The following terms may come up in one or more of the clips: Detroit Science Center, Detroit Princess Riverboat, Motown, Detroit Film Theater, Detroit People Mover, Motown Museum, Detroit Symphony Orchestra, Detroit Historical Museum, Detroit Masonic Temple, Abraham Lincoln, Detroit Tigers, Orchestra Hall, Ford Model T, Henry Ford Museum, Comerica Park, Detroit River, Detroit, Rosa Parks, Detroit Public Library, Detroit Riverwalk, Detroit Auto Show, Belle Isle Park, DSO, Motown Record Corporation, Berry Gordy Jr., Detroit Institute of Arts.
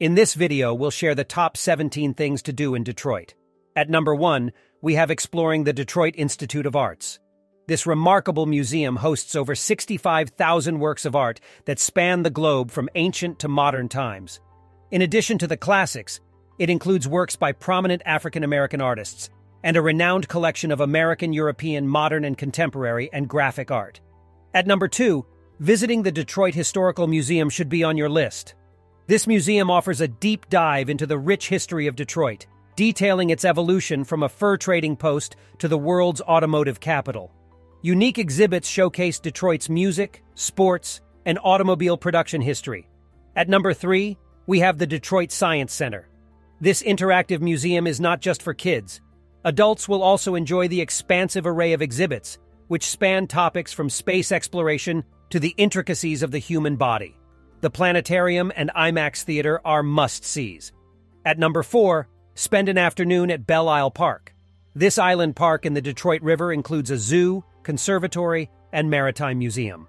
In this video, we'll share the top 17 things to do in Detroit. At number 1, we have exploring the Detroit Institute of Arts. This remarkable museum hosts over 65,000 works of art that span the globe from ancient to modern times. In addition to the classics, it includes works by prominent African-American artists and a renowned collection of American, European, modern and contemporary and graphic art. At number 2, visiting the Detroit Historical Museum should be on your list. This museum offers a deep dive into the rich history of Detroit, detailing its evolution from a fur trading post to the world's automotive capital. Unique exhibits showcase Detroit's music, sports, and automobile production history. At number 3, we have the Detroit Science Center. This interactive museum is not just for kids. Adults will also enjoy the expansive array of exhibits, which span topics from space exploration to the intricacies of the human body. The planetarium and IMAX theater are must-sees. At number 4, spend an afternoon at Belle Isle Park. This island park in the Detroit River includes a zoo, conservatory, and maritime museum.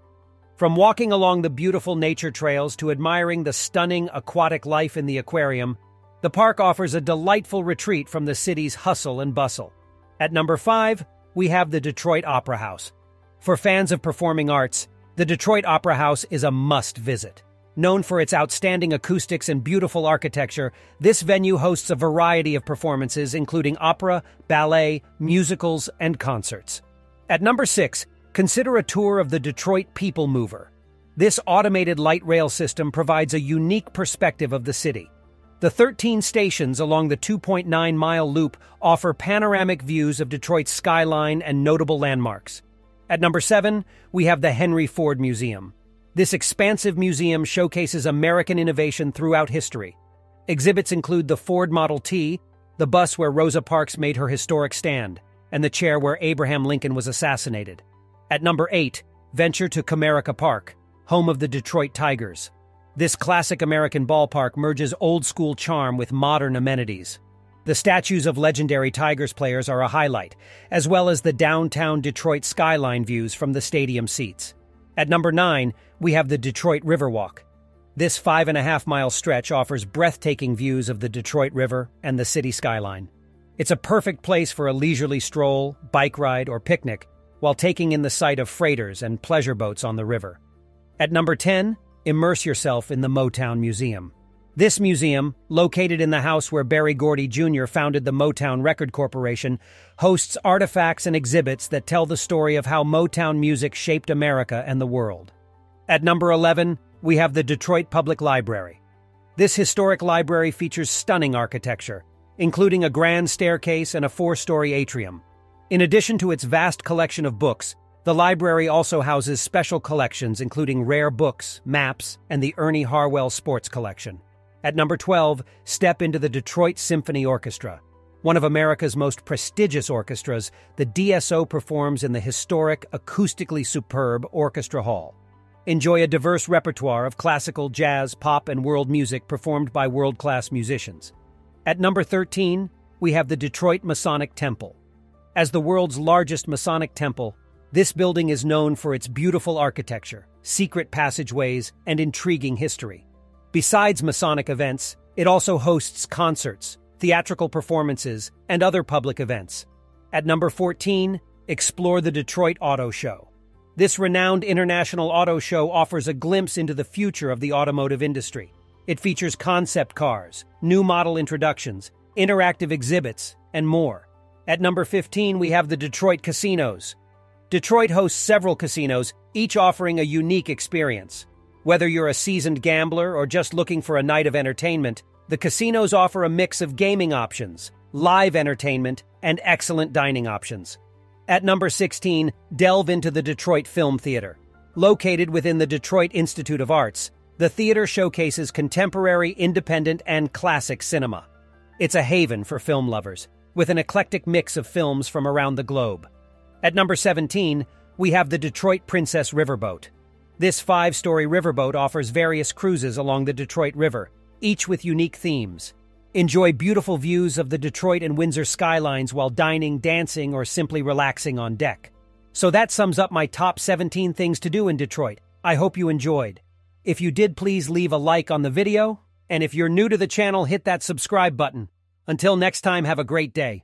From walking along the beautiful nature trails to admiring the stunning aquatic life in the aquarium, the park offers a delightful retreat from the city's hustle and bustle. At number 5, we have the Detroit Opera House. For fans of performing arts, the Detroit Opera House is a must-visit. Known for its outstanding acoustics and beautiful architecture, this venue hosts a variety of performances including opera, ballet, musicals, and concerts. At number 6, consider a tour of the Detroit People Mover. This automated light rail system provides a unique perspective of the city. The 13 stations along the 2.9-mile loop offer panoramic views of Detroit's skyline and notable landmarks. At number 7, we have the Henry Ford Museum. This expansive museum showcases American innovation throughout history. Exhibits include the Ford Model T, the bus where Rosa Parks made her historic stand, and the chair where Abraham Lincoln was assassinated. At number 8, venture to Comerica Park, home of the Detroit Tigers. This classic American ballpark merges old-school charm with modern amenities. The statues of legendary Tigers players are a highlight, as well as the downtown Detroit skyline views from the stadium seats. At number 9, we have the Detroit Riverwalk. This 5.5-mile stretch offers breathtaking views of the Detroit River and the city skyline. It's a perfect place for a leisurely stroll, bike ride, or picnic, while taking in the sight of freighters and pleasure boats on the river. At number 10, immerse yourself in the Motown Museum. This museum, located in the house where Berry Gordy Jr. founded the Motown Record Corporation, hosts artifacts and exhibits that tell the story of how Motown music shaped America and the world. At number 11, we have the Detroit Public Library. This historic library features stunning architecture, including a grand staircase and a 4-story atrium. In addition to its vast collection of books, the library also houses special collections including rare books, maps, and the Ernie Harwell Sports Collection. At number 12, step into the Detroit Symphony Orchestra. One of America's most prestigious orchestras, the DSO performs in the historic, acoustically superb Orchestra Hall. Enjoy a diverse repertoire of classical, jazz, pop, and world music performed by world-class musicians. At number 13, we have the Detroit Masonic Temple. As the world's largest Masonic temple, this building is known for its beautiful architecture, secret passageways, and intriguing history. Besides Masonic events, it also hosts concerts, theatrical performances, and other public events. At number 14, explore the Detroit Auto Show. This renowned international auto show offers a glimpse into the future of the automotive industry. It features concept cars, new model introductions, interactive exhibits, and more. At number 15, we have the Detroit Casinos. Detroit hosts several casinos, each offering a unique experience. Whether you're a seasoned gambler or just looking for a night of entertainment, the casinos offer a mix of gaming options, live entertainment, and excellent dining options. At number 16, delve into the Detroit Film Theater. Located within the Detroit Institute of Arts, the theater showcases contemporary, independent, and classic cinema. It's a haven for film lovers, with an eclectic mix of films from around the globe. At number 17, we have the Detroit Princess Riverboat. This 5-story riverboat offers various cruises along the Detroit River, each with unique themes. Enjoy beautiful views of the Detroit and Windsor skylines while dining, dancing, or simply relaxing on deck. So that sums up my top 17 things to do in Detroit. I hope you enjoyed. If you did, please leave a like on the video, And if you're new to the channel, hit that subscribe button. Until next time, have a great day.